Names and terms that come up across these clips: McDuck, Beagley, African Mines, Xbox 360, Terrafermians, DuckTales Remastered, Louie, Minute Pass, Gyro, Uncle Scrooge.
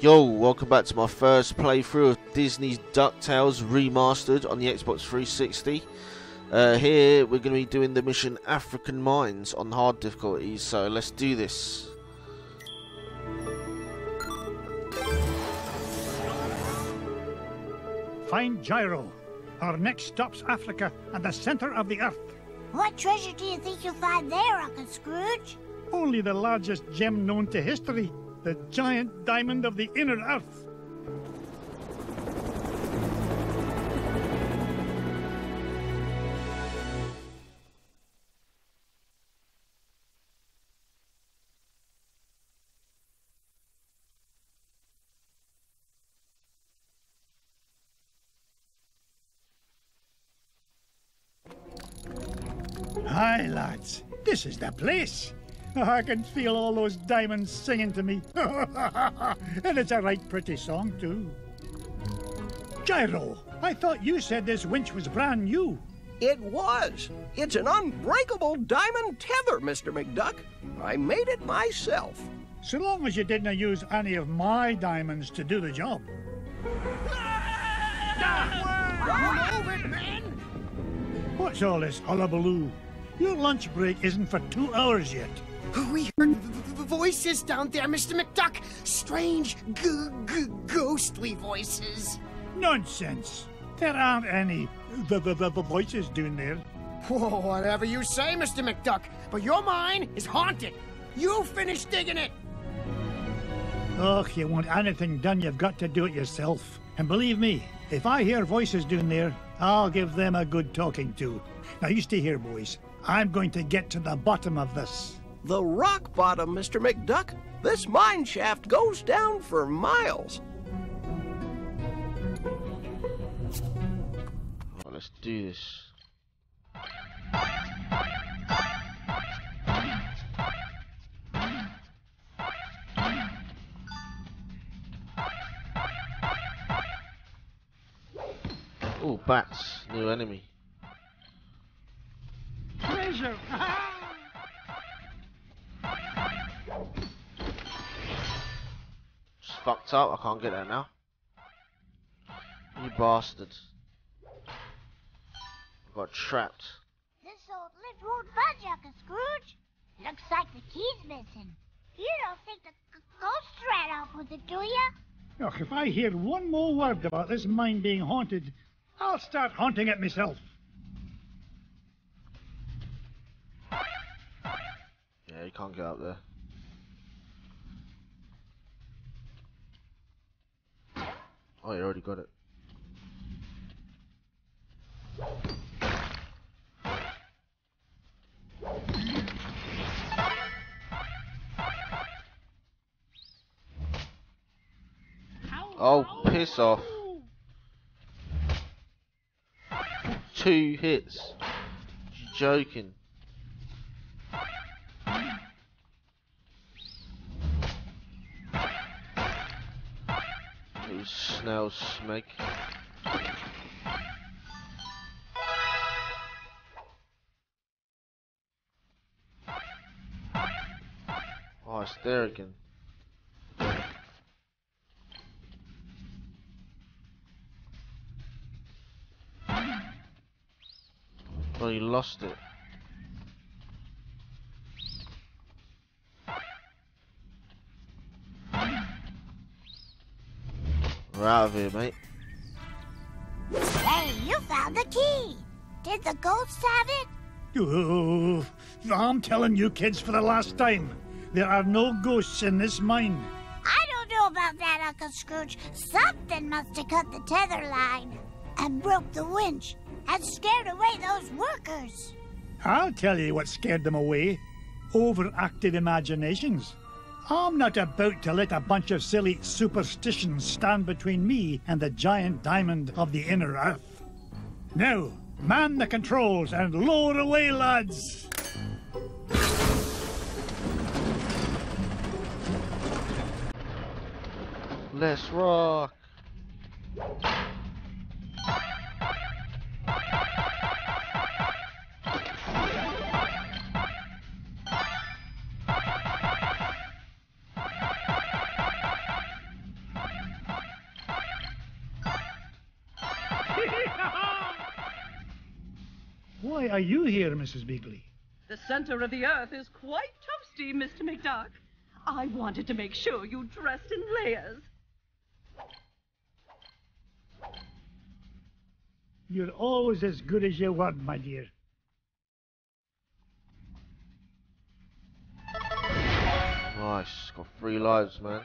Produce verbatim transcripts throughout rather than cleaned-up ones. Yo, welcome back to my first playthrough of Disney's DuckTales Remastered on the Xbox three sixty. Uh, here we're going to be doing the mission African Mines on hard difficulties, so let's do this. Find Gyro. Our next stop's Africa and the center of the earth. What treasure do you think you'll find there, Uncle Scrooge? Only the largest gem known to history. The giant diamond of the inner earth. Hi, lads. This is the place. I can feel all those diamonds singing to me. And it's a right pretty song, too. Gyro, I thought you said this winch was brand new. It was. It's an unbreakable diamond tether, Mister McDuck. I made it myself. So long as you didn't use any of my diamonds to do the job. Move it, man! What's all this hullabaloo? Your lunch break isn't for two hours yet. We heard voices down there, Mister McDuck. Strange, ghostly voices. Nonsense. There aren't any voices down there. Whoa, whatever you say, Mister McDuck. But your mine is haunted. You finish digging it. Oh, you want anything done, you've got to do it yourself. And believe me, if I hear voices down there, I'll give them a good talking to. Now, you stay here, boys. I'm going to get to the bottom of this. The rock bottom, Mister McDuck. This mine shaft goes down for miles. Well, let's do this. Oh, bats. New enemy. Treasure! It's fucked up, I can't get there now. You bastard. Got trapped. This old lift won't budge, Uncle Scrooge. Looks like the key's missing. You don't think the ghost ran off with it, do you? Look, if I hear one more word about this mine being haunted, I'll start haunting it myself. Yeah, you can't get up there. Oh, you already got it. Oh, piss off. Two hits. You're joking. Those snails smeg. Oh, it's there again. Oh, you lost it. We're out of here, mate. Hey, you found the key. Did the ghosts have it? Oh, I'm telling you kids for the last time, there are no ghosts in this mine. I don't know about that, Uncle Scrooge. Something must have cut the tether line and broke the winch. And scared away those workers. I'll tell you what scared them away. Overactive imaginations. I'm not about to let a bunch of silly superstitions stand between me and the giant diamond of the inner earth. Now, man the controls and lower away, lads. Let's rock. are you here, Missus Beagley? The center of the earth is quite toasty, Mister McDuck. I wanted to make sure you dressed in layers. You're always as good as you want, my dear. Nice, got three lives, man.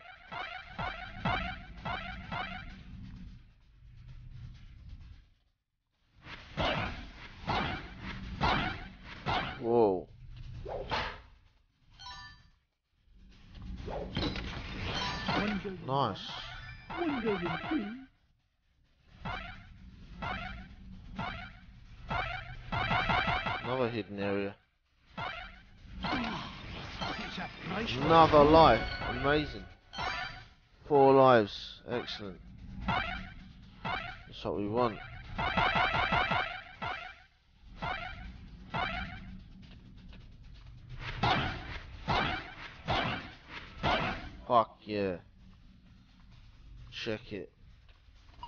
Whoa. Nice. Another hidden area. Another life. Amazing. Four lives. Excellent. That's what we want. Fuck yeah. Check it.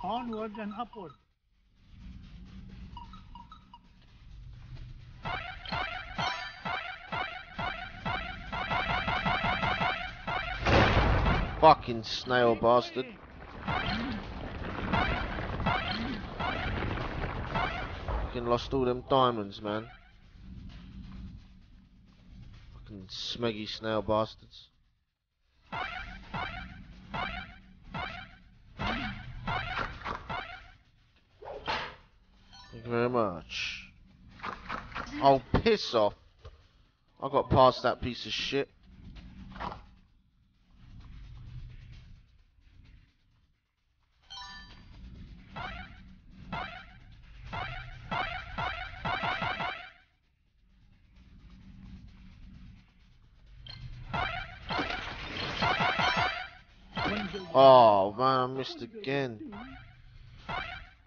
Onward and upward. Fucking snail bastard. Fucking lost all them diamonds, man. Fucking smeggy snail bastards. Thank you very much. Oh, piss off. I got past that piece of shit. Oh man, I missed again.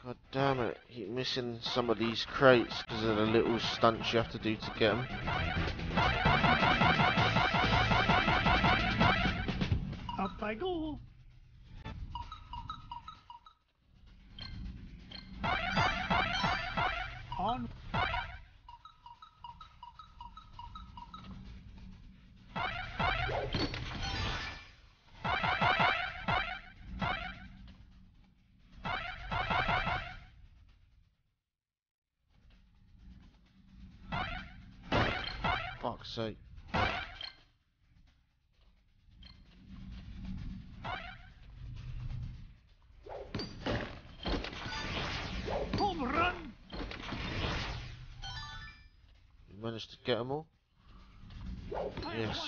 God damn it, I keep missing some of these crates because of the little stunts you have to do to get them. Up I go. On. Fuck's sake. Home run. You managed to get them all? Yes.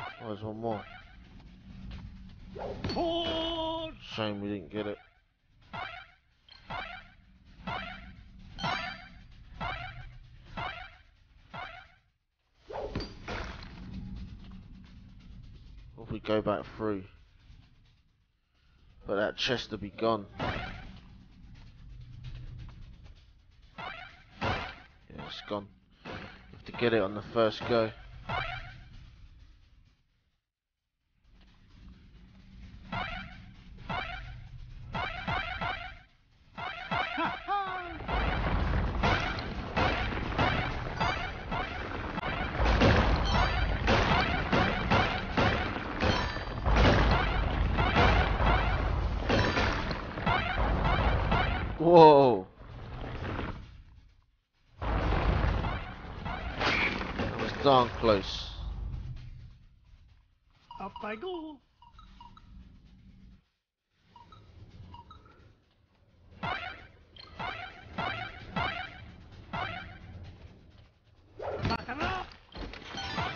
Oh, there's one more. Shame we didn't get it. We go back through, but that chest will be gone. Yeah, it's gone. You have to get it on the first go. Whoa! That was darn close. Up I go.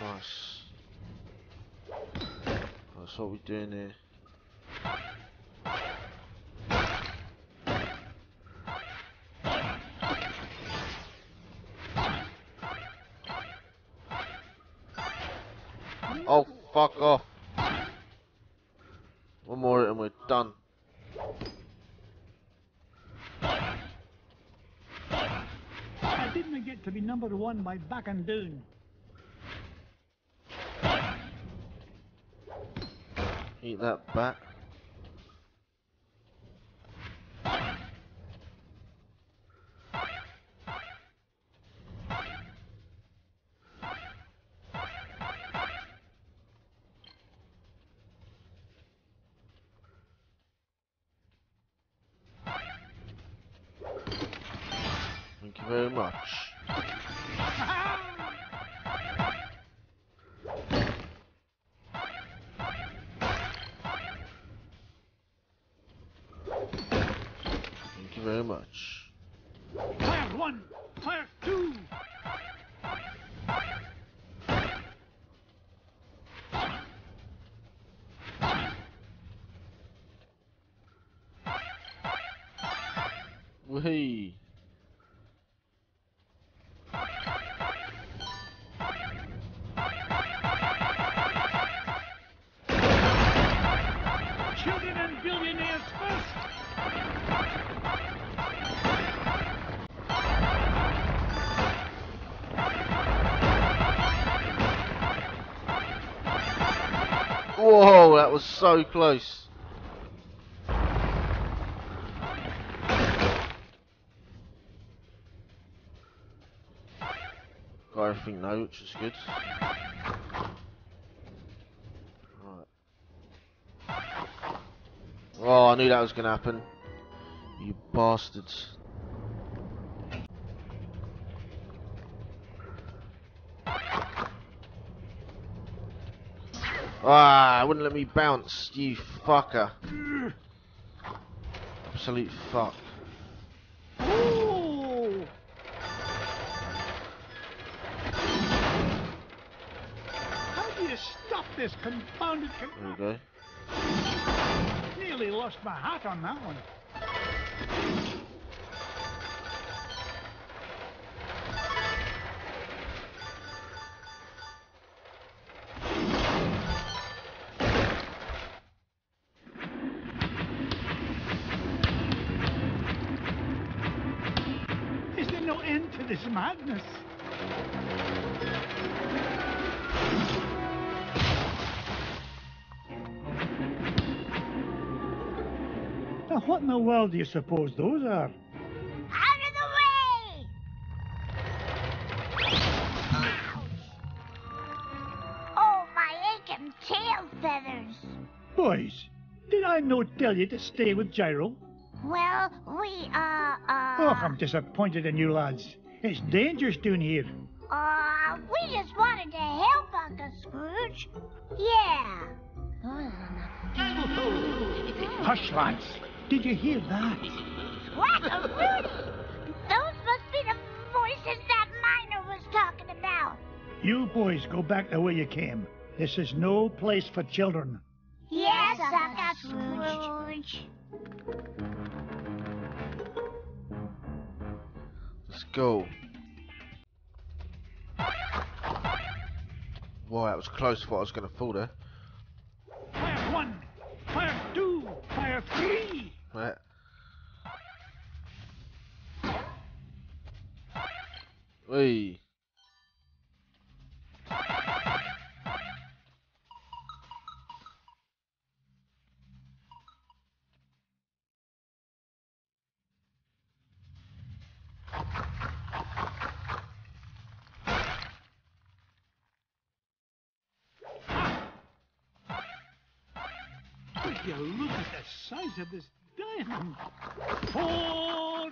Nice. That's what we're doing here. Oh, fuck off. One more and we're done. I didn't get to be number one by back and down. Eat that bat. very much. Thank you very much. Player one, player two. Woohoo! Children and billionaires first. Whoa, that was so close. Got everything now, which is good. Right. Oh, I knew that was going to happen. You bastards. Ah, wouldn't let me bounce, you fucker. Absolute fuck. This confounded com there we go. Nearly lost my hat on that one. Is there no end to this madness? What in the world do you suppose those are? Out of the way! Ouch. Oh, my aching tail feathers! Boys, did I not tell you to stay with Gyro? Well, we, uh, uh... Oh, I'm disappointed in you lads. It's dangerous down here. Uh, we just wanted to help Uncle Scrooge. Yeah. Hush, lads. Did you hear that? Whack-a-rooty! Those must be the voices that miner was talking about. You boys go back the way you came. This is no place for children. Yes, Uncle Scrooge. Let's go. Wow, that was close to what I was going to fall there. Player one, player two, player three. Right. Wee. You look at the size of this diamond. Four.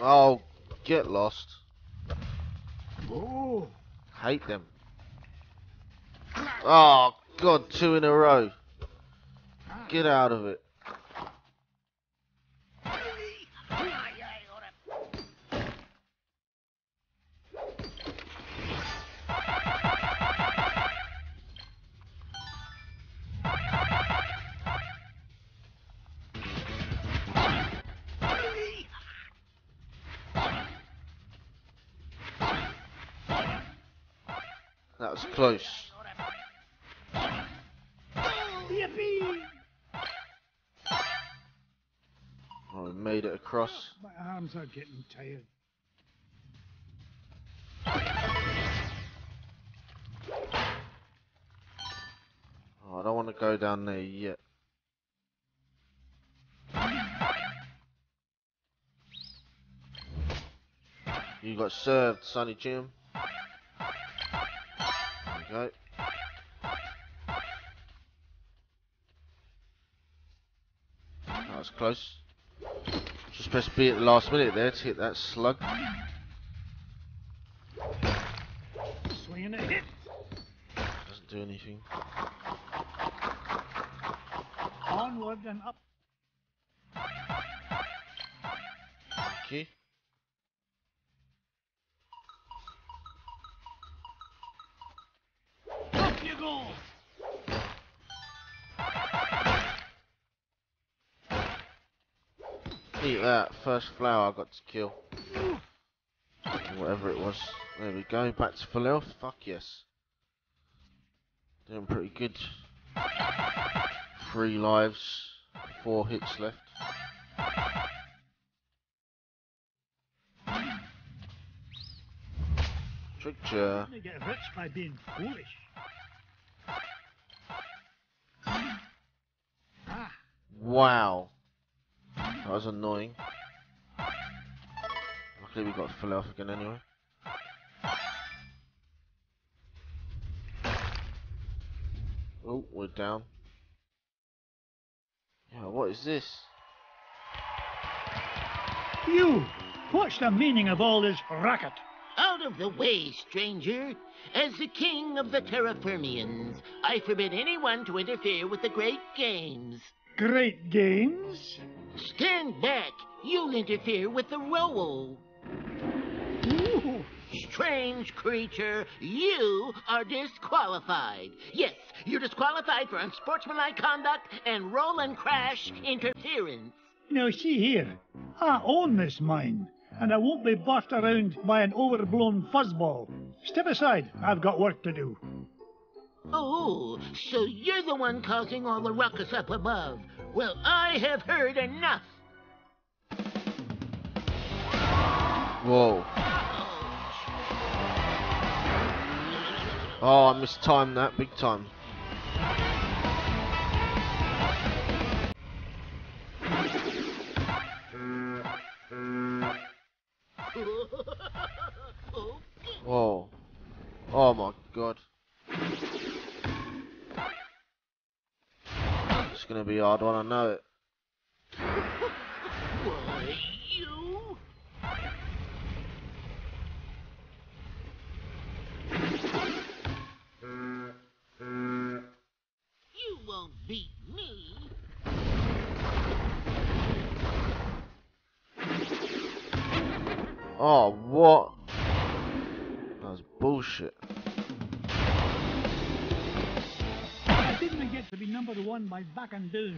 Oh, get lost. Oh. Hate them. Oh, God, two in a row. Get out of it. That was close. Yippee! Oh, I made it across. My arms are getting tired. Oh, I don't want to go down there yet. You got served, Sonny Jim. go. That was close. Just press B at the last minute there to hit that slug. Swinging a hit. Doesn't do anything. Onward and up. Okay. Up you go. Eat that first flower I got to kill. Whatever it was. There we go, back to full health. Fuck yes. Doing pretty good. Three lives, four hits left. Trickster. You get rich by being foolish. Wow, that was annoying. Luckily we got full health again anyway. Oh, we're down. Yeah, what is this? You! What's the meaning of all this racket? Out of the way, stranger. As the king of the Terrafermians, I forbid anyone to interfere with the great games. Great games? Stand back. You'll interfere with the roll. Ooh. Strange creature, you are disqualified. Yes, you're disqualified for unsportsmanlike conduct and roll and crash interference. Now see here, I own this mine, and I won't be bossed around by an overblown fuzzball. Step aside, I've got work to do. Oh, so you're the one causing all the ruckus up above. Well, I have heard enough. Whoa. Oh, I mistimed that big time. Whoa. Oh my god. It's gonna be a hard one, I know it. Why, you? You won't beat me. Oh, what? That was bullshit. I didn't get to be number one by back and down.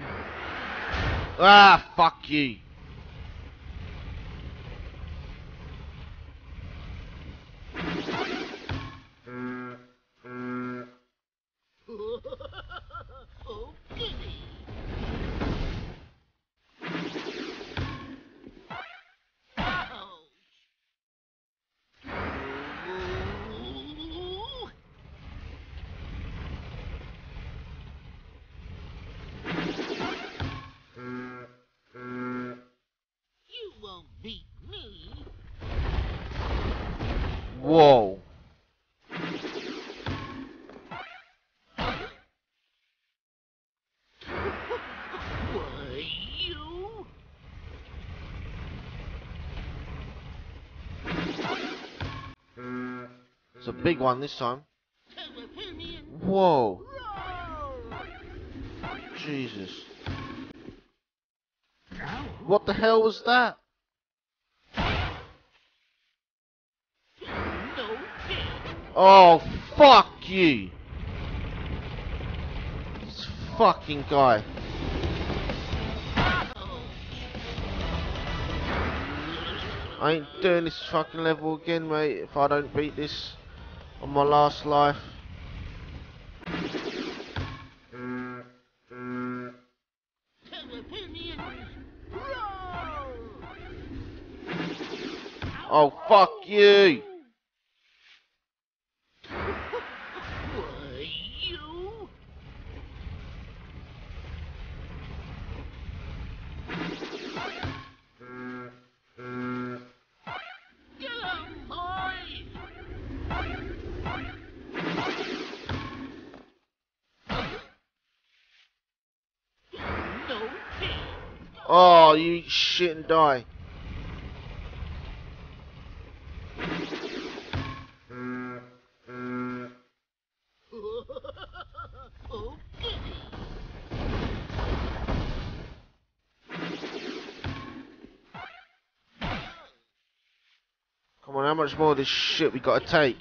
Ah, fuck you. Whoa. Why, you? It's a big one this time. Whoa. Jesus. What the hell was that? Oh, fuck you! This fucking guy. I ain't doing this fucking level again, mate, if I don't beat this on my last life. Oh, fuck you! Oh, you shit and die. Come on, how much more of this shit we gotta take?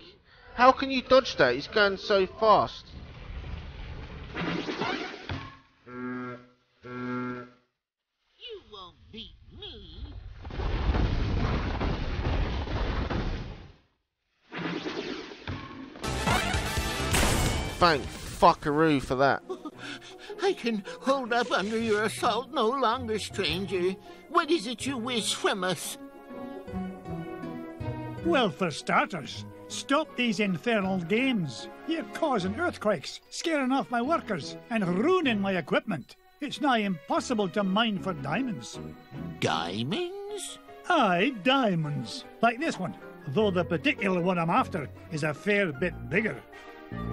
How can you dodge that? He's going so fast. You won't beat me. Thank fuckaroo for that. I can hold up under your assault no longer, stranger. What is it you wish from us? Well, for starters, stop these infernal games. You're causing earthquakes, scaring off my workers, and ruining my equipment. It's nigh impossible to mine for diamonds. Diamonds? Aye, diamonds. Like this one, though the particular one I'm after is a fair bit bigger.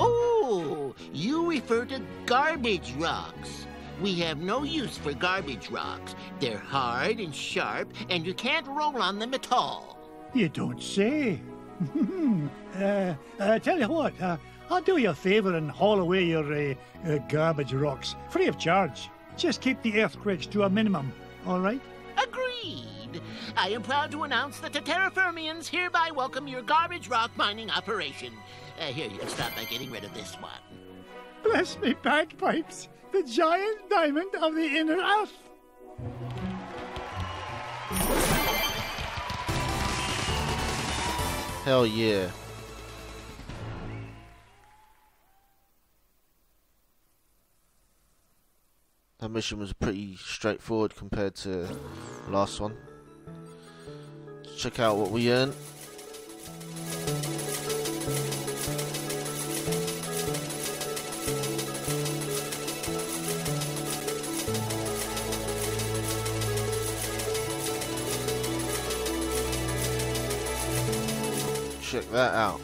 Oh, you refer to garbage rocks. We have no use for garbage rocks. They're hard and sharp, and you can't roll on them at all. You don't say. uh, uh, tell you what, uh, I'll do you a favour and haul away your uh, uh, garbage rocks, free of charge. Just keep the earthquakes to a minimum, all right? Agreed. I am proud to announce that the Terrafermians hereby welcome your garbage rock mining operation. Uh, here, you can start by getting rid of this one. Bless me bagpipes, the giant diamond of the inner earth. Hell yeah. That mission was pretty straightforward compared to the last one. Let's check out what we earn. Check that out.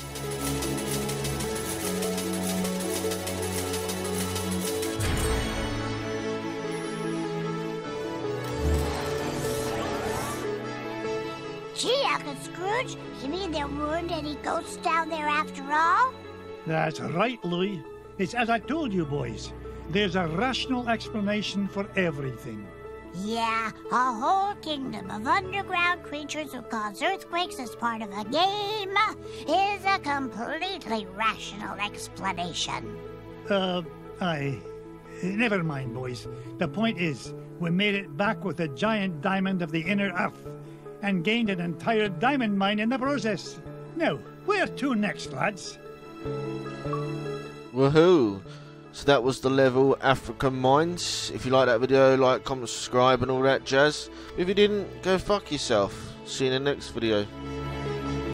Gee, Uncle Scrooge, you mean there weren't any ghosts down there after all? That's right, Louie. It's as I told you, boys. There's a rational explanation for everything. Yeah, a whole kingdom of underground creatures who cause earthquakes as part of a game is a completely rational explanation. Uh, I... Never mind, boys. The point is, we made it back with a giant diamond of the inner earth and gained an entire diamond mine in the process. Now, where to next, lads? Woohoo! So that was the level African Mines. If you like that video, like, comment, subscribe and all that jazz. If you didn't, go fuck yourself. See you in the next video.